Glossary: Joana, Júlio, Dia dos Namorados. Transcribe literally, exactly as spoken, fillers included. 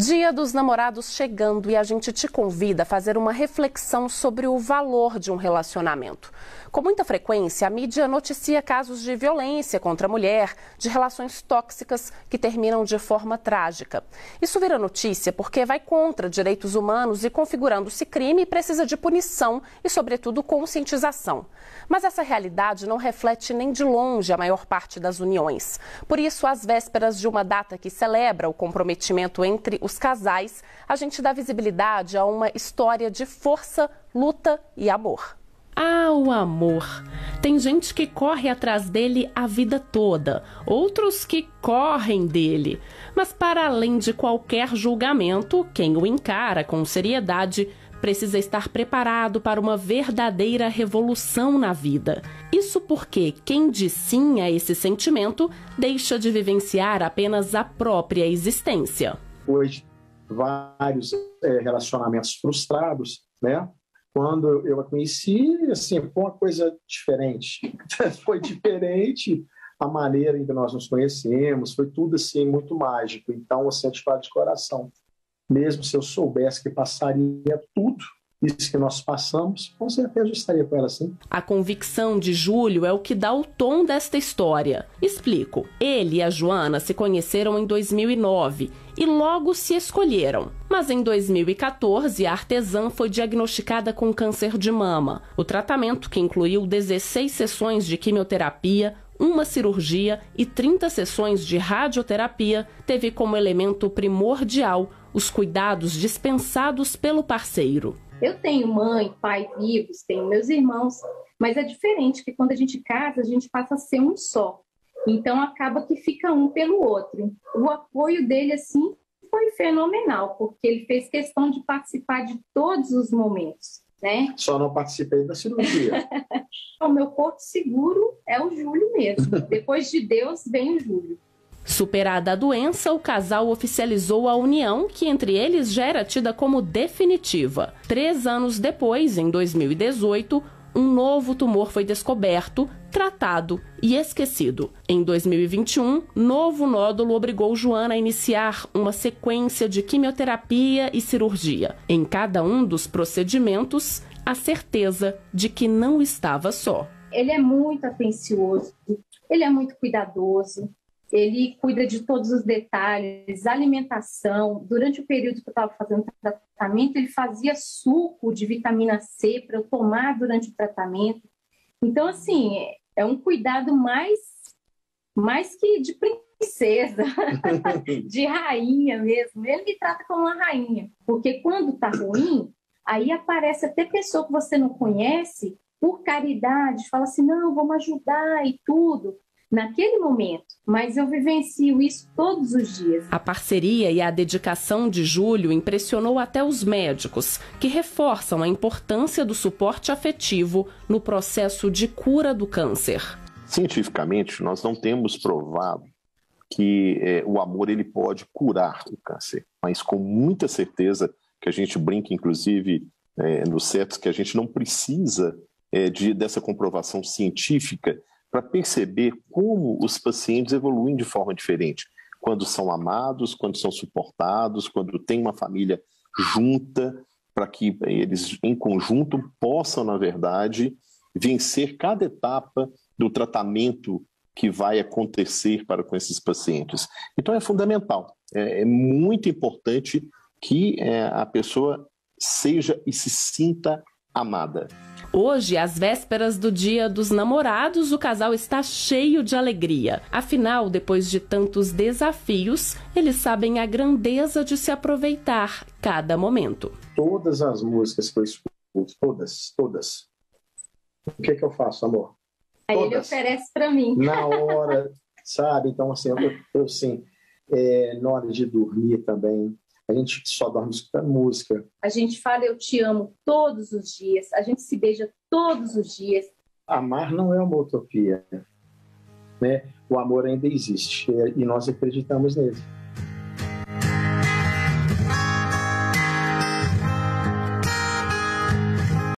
Dia dos Namorados chegando e a gente te convida a fazer uma reflexão sobre o valor de um relacionamento. Com muita frequência, a mídia noticia casos de violência contra a mulher, de relações tóxicas que terminam de forma trágica. Isso vira notícia porque vai contra direitos humanos e, configurando-se crime, precisa de punição e, sobretudo, conscientização. Mas essa realidade não reflete nem de longe a maior parte das uniões. Por isso, às vésperas de uma data que celebra o comprometimento entre os Os casais, a gente dá visibilidade a uma história de força, luta e amor. Ah, o amor! Tem gente que corre atrás dele a vida toda, outros que correm dele. Mas para além de qualquer julgamento, quem o encara com seriedade precisa estar preparado para uma verdadeira revolução na vida. Isso porque quem diz sim a esse sentimento deixa de vivenciar apenas a própria existência. Depois de vários é, relacionamentos frustrados, né? Quando eu a conheci, assim, foi uma coisa diferente. Foi diferente a maneira em que nós nos conhecemos, foi tudo assim muito mágico. Então, assim, eu te falo de coração. Mesmo se eu soubesse que passaria tudo isso que nós passamos, com certeza eu estaria com ela, sim. A convicção de Júlio é o que dá o tom desta história. Explico. Ele e a Joana se conheceram em dois mil e nove e logo se escolheram. Mas em dois mil e quatorze, a artesã foi diagnosticada com câncer de mama. O tratamento, que incluiu dezesseis sessões de quimioterapia, uma cirurgia e trinta sessões de radioterapia, teve como elemento primordial os cuidados dispensados pelo parceiro. Eu tenho mãe, pai vivos, tenho meus irmãos, mas é diferente que quando a gente casa, a gente passa a ser um só. Então, acaba que fica um pelo outro. O apoio dele, assim, foi fenomenal, porque ele fez questão de participar de todos os momentos, né? Só não participei da cirurgia. O meu porto seguro é o Júlio mesmo. Depois de Deus, vem o Júlio. Superada a doença, o casal oficializou a união, que entre eles já era tida como definitiva. Três anos depois, em dois mil e dezoito, um novo tumor foi descoberto, tratado e esquecido. Em dois mil e vinte e um, novo nódulo obrigou Joana a iniciar uma sequência de quimioterapia e cirurgia. Em cada um dos procedimentos, a certeza de que não estava só. Ele é muito atencioso, ele é muito cuidadoso. Ele cuida de todos os detalhes, alimentação. Durante o período que eu estava fazendo tratamento, ele fazia suco de vitamina C para eu tomar durante o tratamento. Então, assim, é um cuidado mais, mais que de princesa, de rainha mesmo. Ele me trata como uma rainha, porque quando está ruim, aí aparece até pessoa que você não conhece, por caridade, fala assim, não, vamos ajudar e tudo. Naquele momento, mas eu vivencio isso todos os dias. A parceria e a dedicação de Júlio impressionou até os médicos, que reforçam a importância do suporte afetivo no processo de cura do câncer. Cientificamente, nós não temos provado que é, o amor ele pode curar o câncer, mas com muita certeza, que a gente brinca, inclusive, é, nos sets, que a gente não precisa é, de, dessa comprovação científica para perceber como os pacientes evoluem de forma diferente, quando são amados, quando são suportados, quando tem uma família junta, para que eles, em conjunto, possam, na verdade, vencer cada etapa do tratamento que vai acontecer para com esses pacientes. Então, é fundamental, é, é muito importante que é, a pessoa seja e se sinta amada. Hoje, às vésperas do Dia dos Namorados, o casal está cheio de alegria. Afinal, depois de tantos desafios, eles sabem a grandeza de se aproveitar cada momento. Todas as músicas que eu escuto, todas, todas. O que é que eu faço, amor? Aí todas. Ele oferece para mim. Na hora, sabe? Então, assim, eu, eu assim, é, na hora de dormir também. A gente só dorme escutando música. A gente fala eu te amo todos os dias. A gente se beija todos os dias. Amar não é uma utopia, né? O amor ainda existe e nós acreditamos nele.